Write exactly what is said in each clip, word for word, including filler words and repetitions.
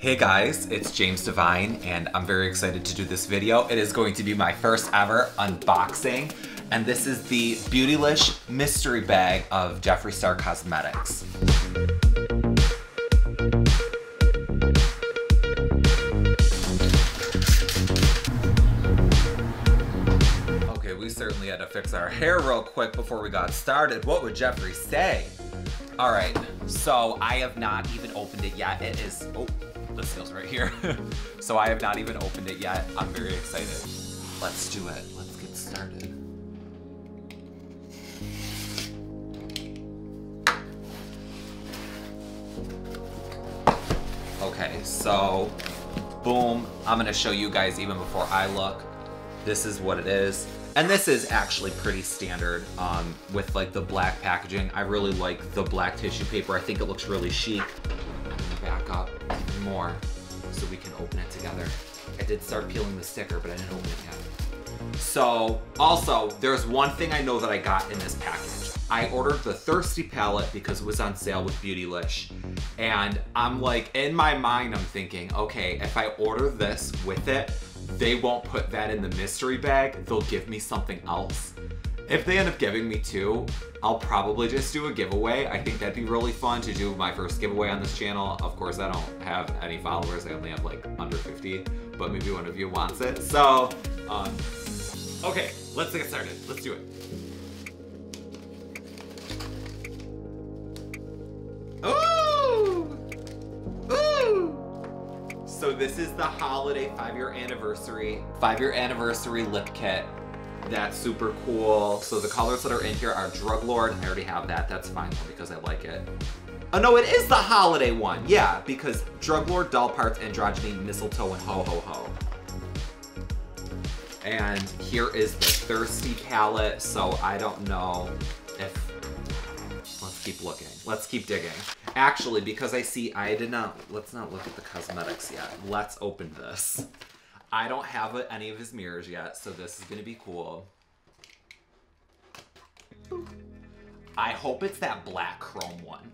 Hey guys, it's James Divine and I'm very excited to do this video. It is going to be my first ever unboxing and this is the Beautylish mystery bag of Jeffree Star Cosmetics. Okay, we certainly had to fix our hair real quick before we got started. What would Jeffree say? All right, so I have not even opened it yet. It is, oh, the seal's right here. So I have not even opened it yet. I'm very excited. Let's do it, let's get started. Okay, so boom. I'm gonna show you guys even before I look. This is what it is. And this is actually pretty standard um, with like the black packaging. I really like the black tissue paper. I think it looks really chic. Back up even more so we can open it together. I did start peeling the sticker, but I didn't open it yet. So also, there's one thing I know that I got in this package. I ordered the Thirsty Palette because it was on sale with Beautylish. And I'm like, in my mind, I'm thinking, okay, if I order this with it, they won't put that in the mystery bag. They'll give me something else. If they end up giving me two, I'll probably just do a giveaway. I think that'd be really fun to do my first giveaway on this channel. Of course, I don't have any followers. I only have like under fifty, but maybe one of you wants it. So, um, okay, let's get started. Let's do it. So this is the holiday five-year anniversary, five-year anniversary lip kit. That's super cool. So the colors that are in here are Drug Lord. I already have that. That's fine because I like it. Oh no, it is the holiday one. Yeah, because Drug Lord, Doll Parts, Androgyny, Mistletoe, and Ho Ho Ho. And here is the Thirsty Palette. So I don't know if, let's keep looking. Let's keep digging. Actually, because I see, I did not, let's not look at the cosmetics yet. Let's open this. I don't have any of his mirrors yet, so this is gonna be cool. I hope it's that black chrome one.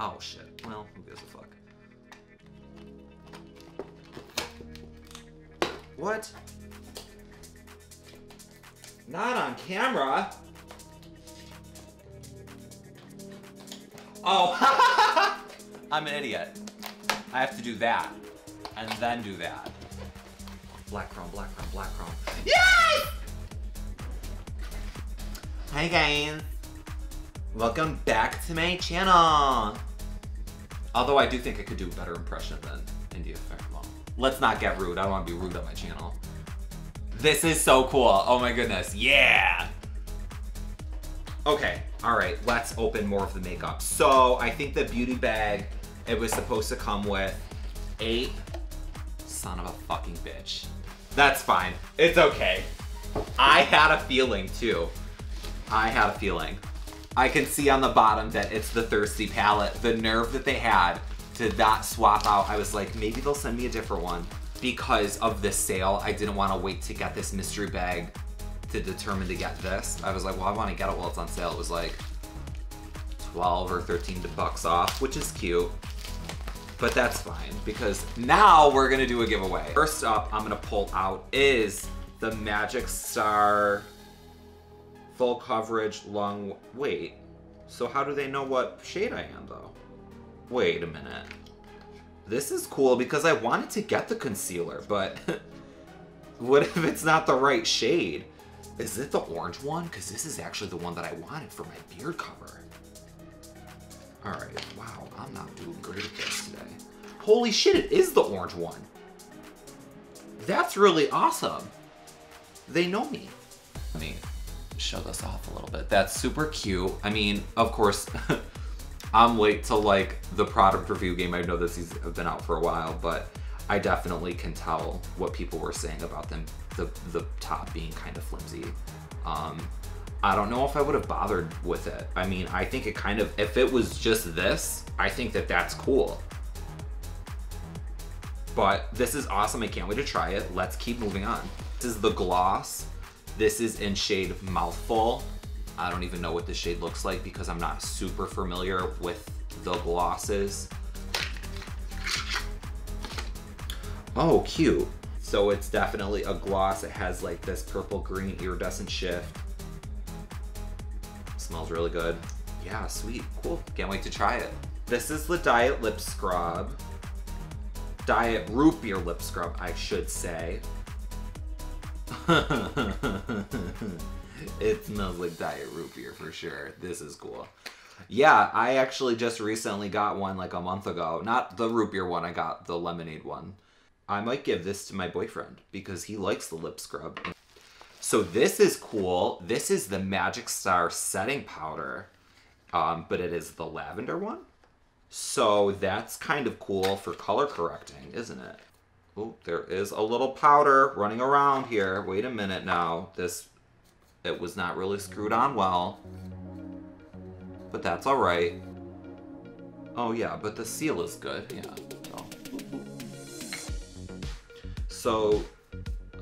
Oh shit, well, who gives a fuck? What? Not on camera. Oh, I'm an idiot. I have to do that and then do that. Black chrome, black chrome, black chrome. Yes! Hi guys. Welcome back to my channel. Although I do think I could do a better impression than India Farrell. Let's not get rude. I don't want to be rude on my channel. This is so cool. Oh my goodness. Yeah. Okay. All right. Let's open more of the makeup. So I think the beauty bag, it was supposed to come with eight. Son of a fucking bitch. That's fine. It's okay. I had a feeling too. I had a feeling. I can see on the bottom that it's the Thirsty Palette. The nerve that they had to not swap out. I was like, maybe they'll send me a different one. Because of this sale, I didn't want to wait to get this mystery bag to determine to get this. I was like, well, I want to get it while it's on sale. It was like twelve or thirteen bucks off, which is cute, but that's fine because now we're going to do a giveaway. First up, I'm going to pull out is the Magic Star full coverage long, wait, so how do they know what shade I am though? Wait a minute. This is cool because I wanted to get the concealer, but what if it's not the right shade? Is it the orange one? Because this is actually the one that I wanted for my beard cover. All right, wow, I'm not doing great at this today. Holy shit, it is the orange one. That's really awesome. They know me. Let me show this off a little bit. That's super cute. I mean, of course, I'm late to like the product review game. I know this has been out for a while, but I definitely can tell what people were saying about them, the, the top being kind of flimsy. Um, I don't know if I would have bothered with it. I mean, I think it kind of, if it was just this, I think that that's cool. But this is awesome. I can't wait to try it. Let's keep moving on. This is the gloss. This is in shade Mouthful. I don't even know what this shade looks like because I'm not super familiar with the glosses. Oh, cute. So it's definitely a gloss. It has like this purple green iridescent shift. Smells really good. Yeah, sweet, cool. Can't wait to try it. This is the Diet Lip Scrub. Diet Root Beer Lip Scrub, I should say. It smells like Diet Root Beer for sure. This is cool. Yeah, I actually just recently got one like a month ago. Not the root beer one, I got the lemonade one. I might give this to my boyfriend because he likes the lip scrub. So this is cool. This is the Magic Star setting powder, um, but it is the lavender one. So that's kind of cool for color correcting, isn't it? Oh, there is a little powder running around here. Wait a minute now. This, it was not really screwed on well, but that's all right. Oh yeah, but the seal is good, yeah. Oh. So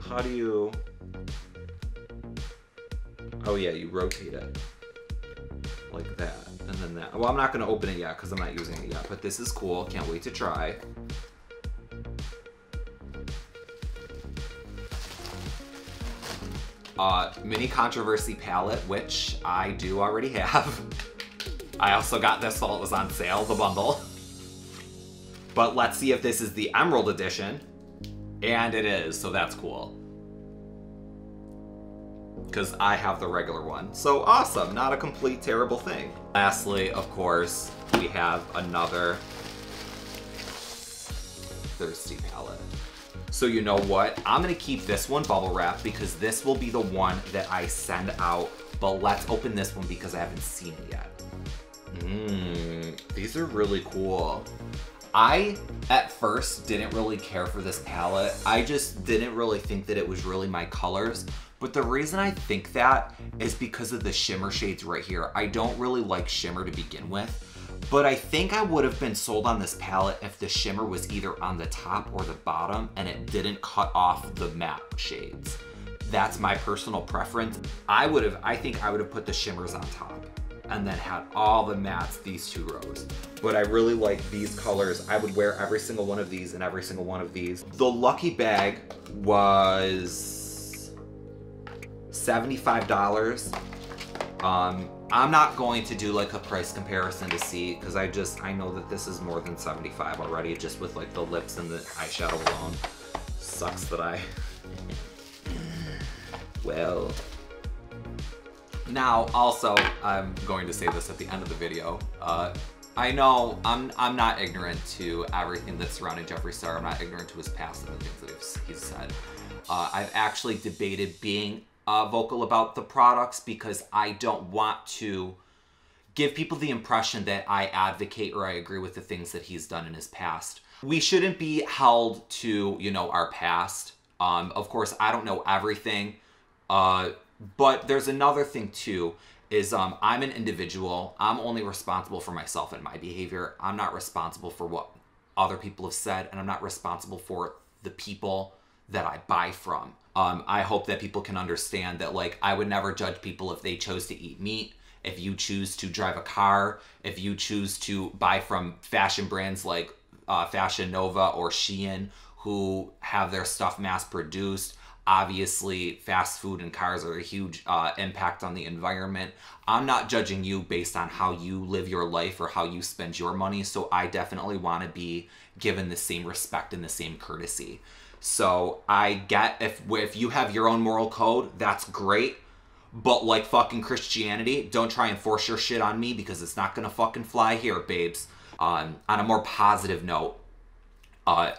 how do you, oh yeah, you rotate it like that. And then that, well, I'm not gonna open it yet because I'm not using it yet, but this is cool, can't wait to try. Uh, mini Controversy palette, which I do already have. I also got this while it was on sale, the bundle. But let's see if this is the Emerald Edition. And it is, so that's cool. Because I have the regular one. So awesome, not a complete terrible thing. Lastly, of course, we have another Thirsty palette. So you know what? I'm gonna keep this one bubble wrapped because this will be the one that I send out, but let's open this one because I haven't seen it yet. Mmm, these are really cool. I, at first, didn't really care for this palette. I just didn't really think that it was really my colors, but the reason I think that is because of the shimmer shades right here. I don't really like shimmer to begin with, but I think I would have been sold on this palette if the shimmer was either on the top or the bottom and it didn't cut off the matte shades. That's my personal preference. I would have, I think I would have put the shimmers on top and then had all the mattes these two rows. But I really like these colors. I would wear every single one of these and every single one of these. The lucky bag was seventy-five dollars. Um, I'm not going to do like a price comparison to see, because I just, I know that this is more than seventy-five already, just with like the lips and the eyeshadow alone. Sucks that I, well. Now, also, I'm going to say this at the end of the video. Uh, I know I'm, I'm not ignorant to everything that's surrounding Jeffree Star. I'm not ignorant to his past and the things that he's said. Uh, I've actually debated being Uh, vocal about the products because I don't want to give people the impression that I advocate or I agree with the things that he's done in his past. We shouldn't be held to, you know, our past. Um, of course, I don't know everything, uh, but there's another thing too, is um, I'm an individual. I'm only responsible for myself and my behavior. I'm not responsible for what other people have said, and I'm not responsible for the people that I buy from. Um, I hope that people can understand that, like, I would never judge people if they chose to eat meat, if you choose to drive a car, if you choose to buy from fashion brands like uh, Fashion Nova or Shein, who have their stuff mass-produced. Obviously, fast food and cars are a huge uh, impact on the environment. I'm not judging you based on how you live your life or how you spend your money, so I definitely want to be given the same respect and the same courtesy. So I get if if you have your own moral code, that's great. But like fucking Christianity, don't try and force your shit on me because it's not gonna fucking fly here, babes. Um, on a more positive note, uh,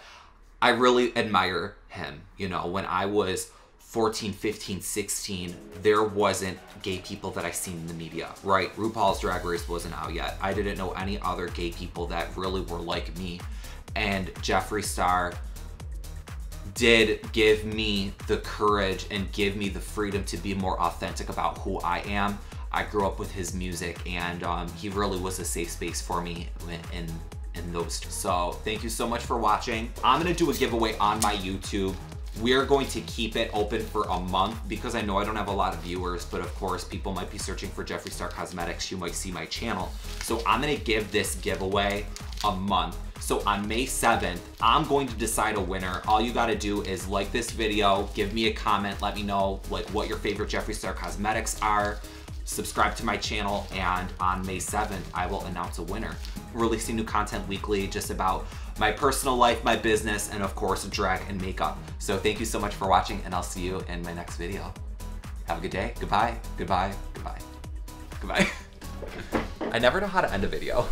I really admire him. You know, when I was fourteen, fifteen, sixteen, there wasn't gay people that I seen in the media, right? RuPaul's Drag Race wasn't out yet. I didn't know any other gay people that really were like me. And Jeffree Star did give me the courage and give me the freedom to be more authentic about who I am. I grew up with his music, and um, he really was a safe space for me in, in those. So thank you so much for watching. I'm gonna do a giveaway on my YouTube We're going to keep it open for a month because I know I don't have a lot of viewers, but of course people might be searching for Jeffree Star Cosmetics. You might see my channel. So I'm gonna give this giveaway a month. So on May seventh, I'm going to decide a winner. All you gotta do is like this video, give me a comment, let me know like what your favorite Jeffree Star Cosmetics are, subscribe to my channel, and on May seventh, I will announce a winner. Releasing new content weekly just about my personal life, my business, and of course, drag and makeup. So thank you so much for watching, and I'll see you in my next video. Have a good day. Goodbye, goodbye, goodbye, goodbye. I never know how to end a video.